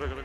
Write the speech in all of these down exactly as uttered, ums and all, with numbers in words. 그래 그래.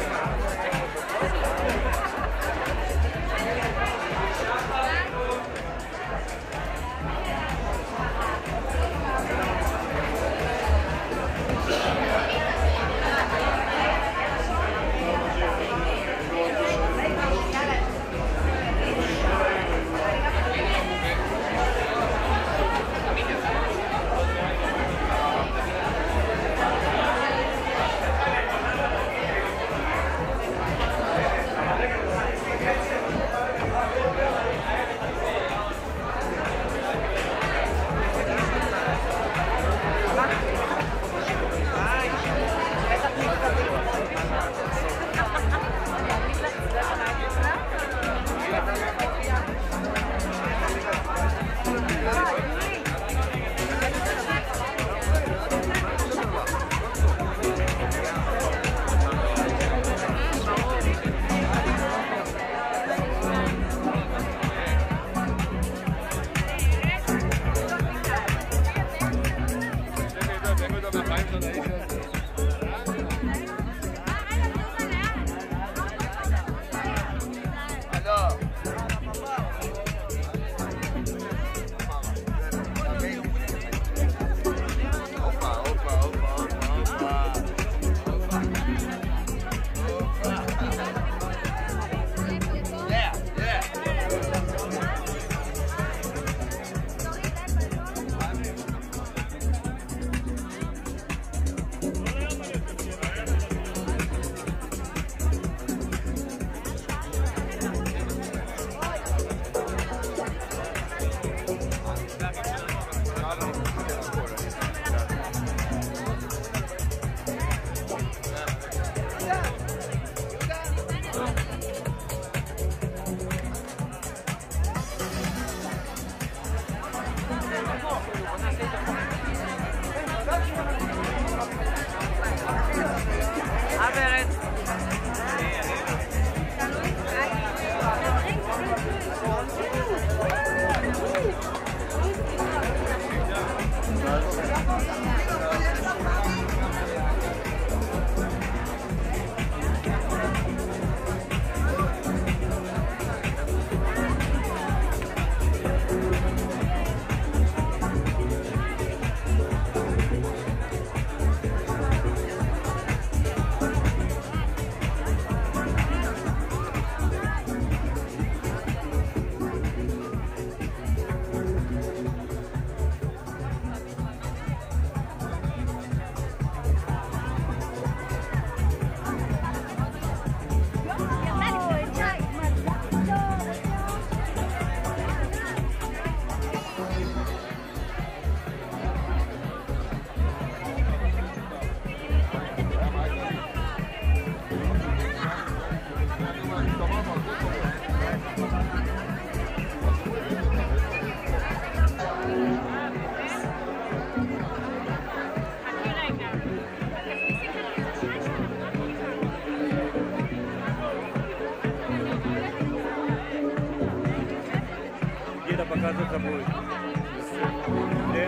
Показывается будет. Где?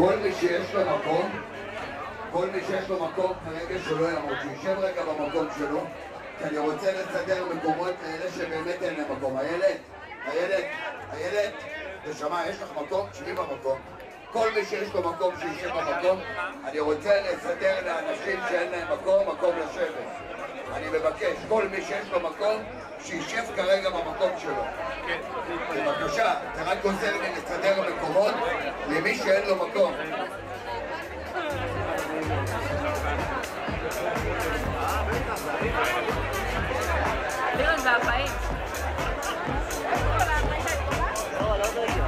כל מי שיש לו מקום, כל מי שיש לו מקום כרגע שלא יעמוד, שיושב רגע במקום שלו, כי אני רוצה לסדר מקומות לאלה שבאמת אין להם מקום. הילד, הילד, הילד, נשמה, יש לך מקום? תשבי במקום. כל מי שיש לו מקום שישב במקום. אני רוצה לסדר לאנשים שאין להם מקום, מקום לשבת. אני מבקש, כל מי שיש לו מקום, שישב כרגע במקום שלו. בבקשה, אתה רק עוזר לי לסדר מקומות למי שאין לו מקום. לירון והפעים. לא, לא רגע.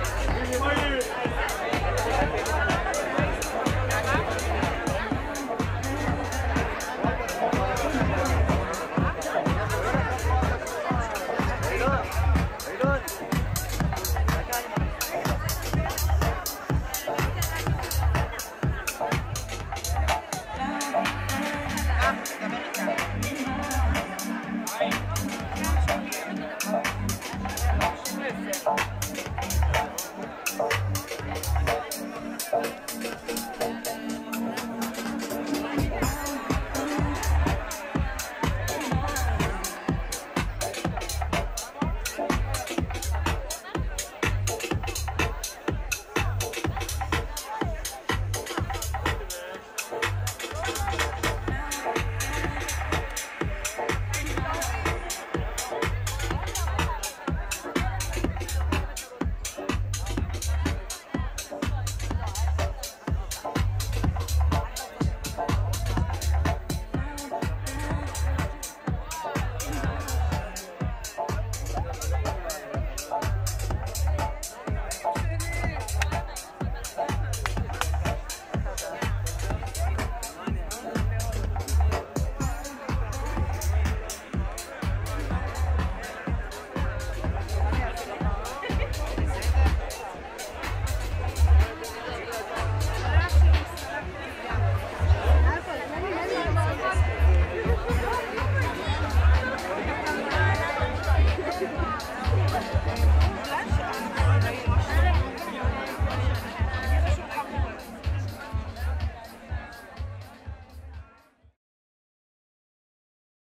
Let's go.